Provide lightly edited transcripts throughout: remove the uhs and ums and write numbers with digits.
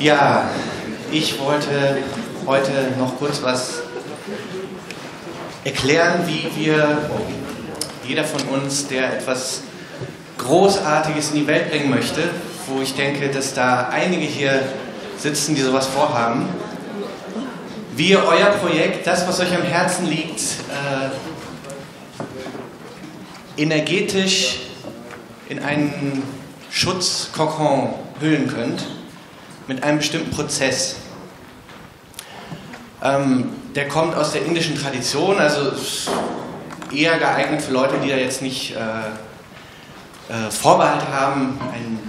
Ja, ich wollte heute noch kurz was erklären, wie jeder von uns, der etwas Großartiges in die Welt bringen möchte, wo ich denke, dass da einige hier sitzen, die sowas vorhaben, wie ihr euer Projekt, das, was euch am Herzen liegt, energetisch in einen Schutzkokon hüllen könnt, mit einem bestimmten Prozess. Der kommt aus der indischen Tradition, also eher geeignet für Leute, die da jetzt nicht Vorbehalt haben,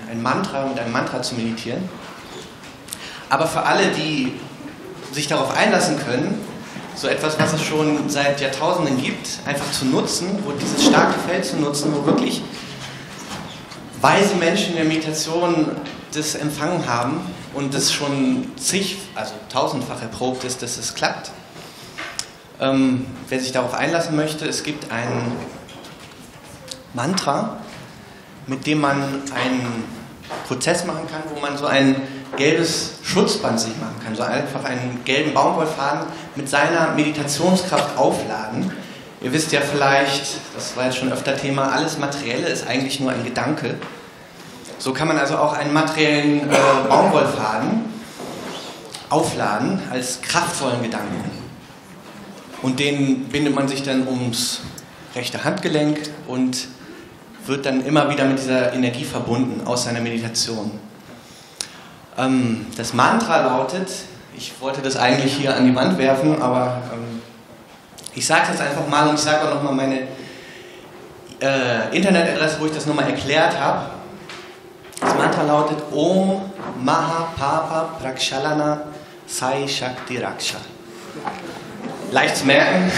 mit einem Mantra zu meditieren. Aber für alle, die sich darauf einlassen können, so etwas, was es schon seit Jahrtausenden gibt, einfach zu nutzen, dieses starke Feld zu nutzen, wo wirklich weise Menschen in der Meditation das empfangen haben und das schon tausendfach erprobt ist, dass es klappt. Wer sich darauf einlassen möchte, es gibt ein Mantra, mit dem man einen Prozess machen kann, wo man so ein gelbes Schutzband sich machen kann, so einfach einen gelben Baumwollfaden mit seiner Meditationskraft aufladen. Ihr wisst ja vielleicht, das war jetzt schon öfter Thema, alles Materielle ist eigentlich nur ein Gedanke. So kann man also auch einen materiellen Baumwollfaden aufladen als kraftvollen Gedanken. Und den bindet man sich dann ums rechte Handgelenk und wird dann immer wieder mit dieser Energie verbunden aus seiner Meditation. Das Mantra lautet, ich wollte das eigentlich hier an die Wand werfen, aber ich sage das einfach mal und ich sage auch nochmal meine Internetadresse, wo ich das nochmal erklärt habe. Das Mantra lautet Om Mahapapa Prakshalana Sai Shakti Raksha. Leicht zu merken.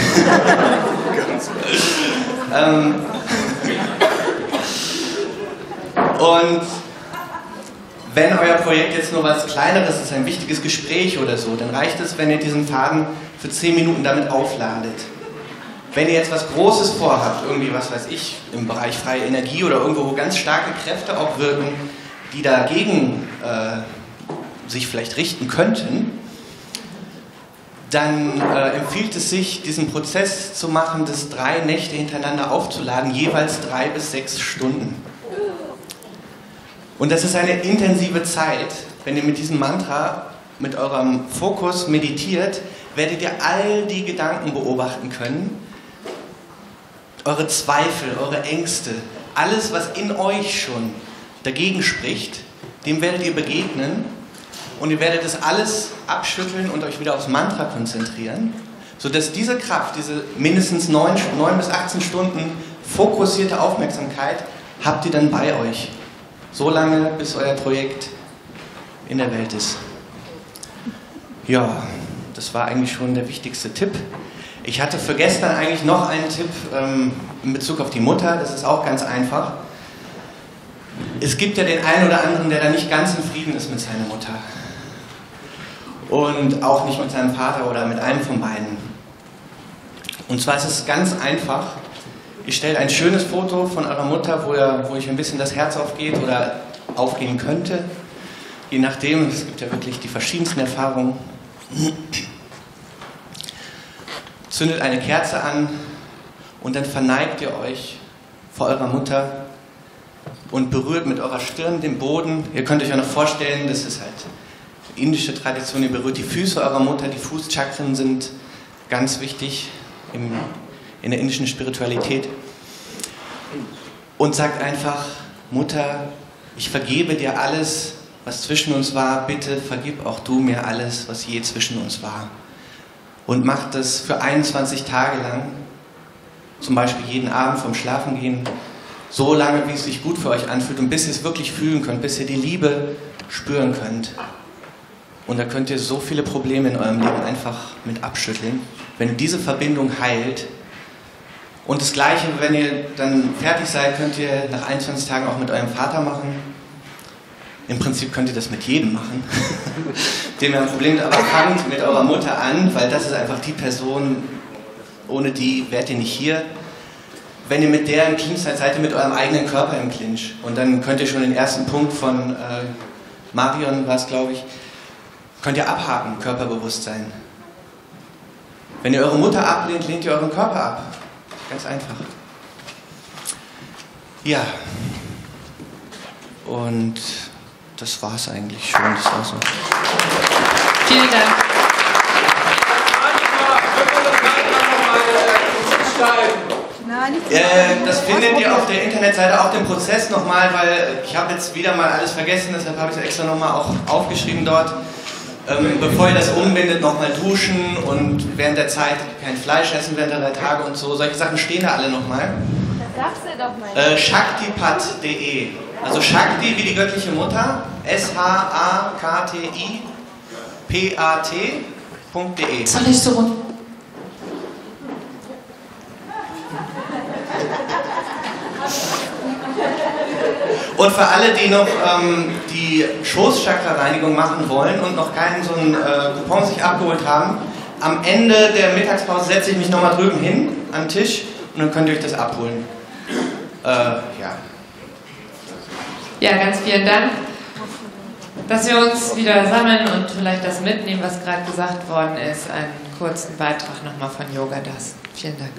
Und wenn euer Projekt jetzt nur was Kleineres ist, ein wichtiges Gespräch oder so, dann reicht es, wenn ihr diesen Faden für 10 Minuten damit aufladet. Wenn ihr jetzt was Großes vorhabt, irgendwie, was weiß ich, im Bereich freie Energie oder irgendwo, wo ganz starke Kräfte auch wirken, die dagegen sich vielleicht richten könnten, dann empfiehlt es sich, diesen Prozess zu machen, das 3 Nächte hintereinander aufzuladen, jeweils 3 bis 6 Stunden. Und das ist eine intensive Zeit. Wenn ihr mit diesem Mantra, mit eurem Fokus meditiert, werdet ihr all die Gedanken beobachten können, eure Zweifel, eure Ängste, alles, was in euch schon dagegen spricht, dem werdet ihr begegnen und ihr werdet das alles abschütteln und euch wieder aufs Mantra konzentrieren, sodass diese Kraft, diese mindestens 9 bis 18 Stunden fokussierte Aufmerksamkeit habt ihr dann bei euch, so lange, bis euer Projekt in der Welt ist. Ja, das war eigentlich schon der wichtigste Tipp. Ich hatte für gestern eigentlich noch einen Tipp in Bezug auf die Mutter, das ist auch ganz einfach. Es gibt ja den einen oder anderen, der da nicht ganz in Frieden ist mit seiner Mutter. Und auch nicht mit seinem Vater oder mit einem von beiden. Und zwar ist es ganz einfach. Ihr stellt ein schönes Foto von eurer Mutter, wo euch ein bisschen das Herz aufgeht oder aufgehen könnte. Je nachdem, es gibt ja wirklich die verschiedensten Erfahrungen. Zündet eine Kerze an und dann verneigt ihr euch vor eurer Mutter und berührt mit eurer Stirn den Boden. Ihr könnt euch auch noch vorstellen, das ist halt indische Tradition, ihr berührt die Füße eurer Mutter, die Fußchakren sind ganz wichtig in der indischen Spiritualität. Und sagt einfach, Mutter, ich vergebe dir alles, was zwischen uns war, bitte vergib auch du mir alles, was je zwischen uns war. Und macht das für 21 Tage lang, zum Beispiel jeden Abend vorm Schlafengehen, so lange, wie es sich gut für euch anfühlt und bis ihr es wirklich fühlen könnt, bis ihr die Liebe spüren könnt. Und da könnt ihr so viele Probleme in eurem Leben einfach mit abschütteln, wenn diese Verbindung heilt. Und das Gleiche, wenn ihr dann fertig seid, könnt ihr nach 21 Tagen auch mit eurem Vater machen. Im Prinzip könnt ihr das mit jedem machen, dem ihr ein Problem habt, aber fangt mit eurer Mutter an, weil das ist einfach die Person, ohne die wärt ihr nicht hier. Wenn ihr mit der im Clinch seid, seid ihr mit eurem eigenen Körper im Clinch. Und dann könnt ihr schon den ersten Punkt von Marion, war es glaube ich, Könnt ihr abhaken, Körperbewusstsein. Wenn ihr eure Mutter ablehnt, lehnt ihr euren Körper ab. Ganz einfach. Ja. Und das war es eigentlich schon. Das war's so. Vielen Dank. Das findet ihr auf der Internetseite, auch den Prozess nochmal, weil ich habe jetzt wieder mal alles vergessen, deshalb habe ich es extra nochmal auch aufgeschrieben dort. Bevor ihr das umbindet, nochmal duschen und während der Zeit kein Fleisch essen während der 3 Tage und so. Solche Sachen stehen da alle nochmal. Das sagst du doch mal. Shaktipat.de. Also Shakti wie die göttliche Mutter. SHAKTIPAT.de. Soll ich so runter? Und für alle, die noch die Schoßchakra-Reinigung machen wollen und noch keinen so einen Coupon sich abgeholt haben, am Ende der Mittagspause setze ich mich nochmal drüben hin an den Tisch und dann könnt ihr euch das abholen. Ja, ganz vielen Dank, dass wir uns wieder sammeln und vielleicht das mitnehmen, was gerade gesagt worden ist. Einen kurzen Beitrag nochmal von Yoga Das. Vielen Dank.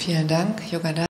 Vielen Dank, Yoga Das.